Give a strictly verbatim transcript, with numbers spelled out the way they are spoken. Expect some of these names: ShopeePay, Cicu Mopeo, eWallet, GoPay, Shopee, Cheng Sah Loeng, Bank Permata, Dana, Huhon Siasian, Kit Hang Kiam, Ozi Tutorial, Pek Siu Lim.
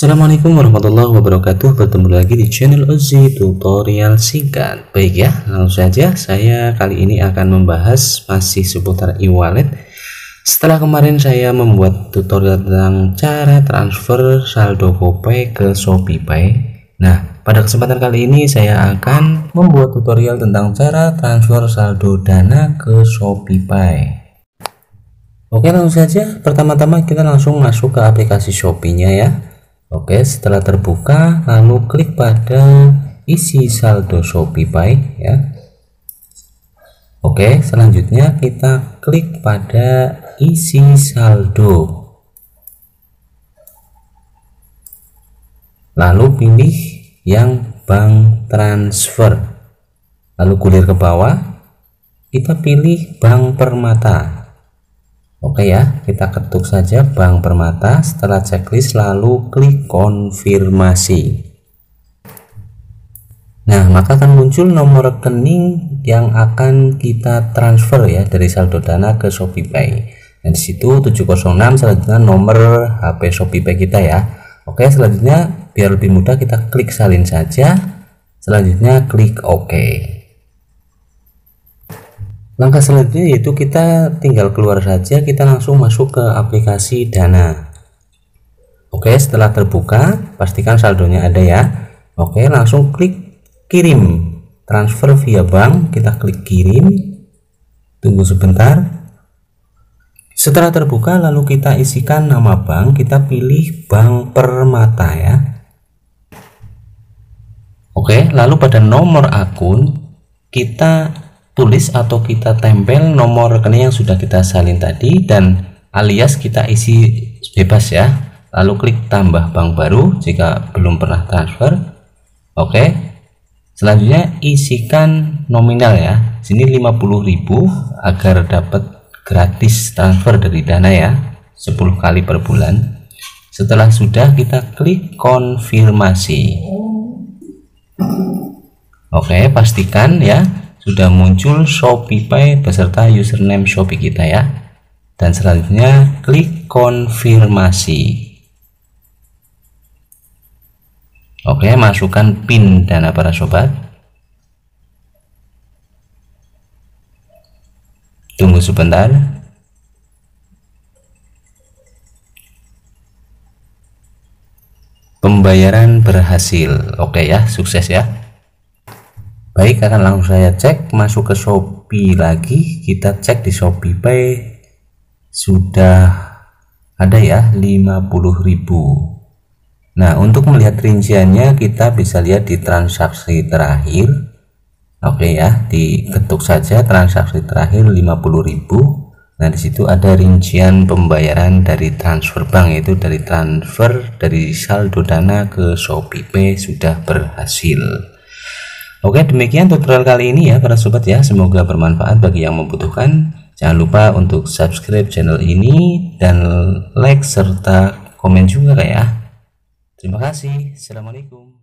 Assalamualaikum warahmatullahi wabarakatuh. Bertemu lagi di channel Ozi Tutorial Singkat. Baik ya, langsung saja saya kali ini akan membahas masih seputar e-wallet. Setelah kemarin saya membuat tutorial tentang cara transfer saldo GoPay ke ShopeePay. Nah, pada kesempatan kali ini saya akan membuat tutorial tentang cara transfer saldo Dana ke ShopeePay. Oke, langsung saja. Pertama-tama kita langsung masuk ke aplikasi Shopee-nya ya. Oke, setelah terbuka lalu klik pada isi saldo ShopeePay ya. Oke, selanjutnya kita klik pada isi saldo. Lalu pilih yang bank transfer. Lalu gulir ke bawah, kita pilih Bank Permata. Oke ya, kita ketuk saja Bank Permata. Setelah checklist lalu klik konfirmasi. Nah, maka akan muncul nomor rekening yang akan kita transfer ya dari saldo Dana ke ShopeePay. Dan di situ tujuh nol enam, selanjutnya nomor H P ShopeePay kita ya. Oke, selanjutnya biar lebih mudah kita klik salin saja. Selanjutnya klik OK. Langkah selanjutnya yaitu kita tinggal keluar saja, kita langsung masuk ke aplikasi Dana. Oke, setelah terbuka pastikan saldonya ada ya. Oke, langsung klik kirim transfer via bank, kita klik kirim, tunggu sebentar. Setelah terbuka lalu kita isikan nama bank, kita pilih Bank Permata ya. Oke, lalu pada nomor akun kita tulis atau kita tempel nomor rekening yang sudah kita salin tadi dan alias kita isi bebas ya. Lalu klik tambah bank baru jika belum pernah transfer. Oke, selanjutnya isikan nominal ya, sini lima puluh ribu agar dapat gratis transfer dari Dana ya, sepuluh kali per bulan. Setelah sudah kita klik konfirmasi. Oke, pastikan ya sudah muncul ShopeePay beserta username Shopee kita ya, dan selanjutnya klik konfirmasi. Oke, masukkan PIN Dana para sobat, tunggu sebentar. Pembayaran berhasil. Oke ya, sukses ya. Baik, akan langsung saya cek masuk ke Shopee lagi. Kita cek di ShopeePay sudah ada ya lima puluh ribu. Nah, untuk melihat rinciannya kita bisa lihat di transaksi terakhir. Oke ya, diketuk saja transaksi terakhir lima puluh ribu. Nah, di situ ada rincian pembayaran dari transfer bank, yaitu dari transfer dari saldo Dana ke ShopeePay sudah berhasil. Oke, demikian tutorial kali ini ya para sobat ya, semoga bermanfaat bagi yang membutuhkan. Jangan lupa untuk subscribe channel ini dan like serta komen juga ya. Terima kasih, assalamualaikum.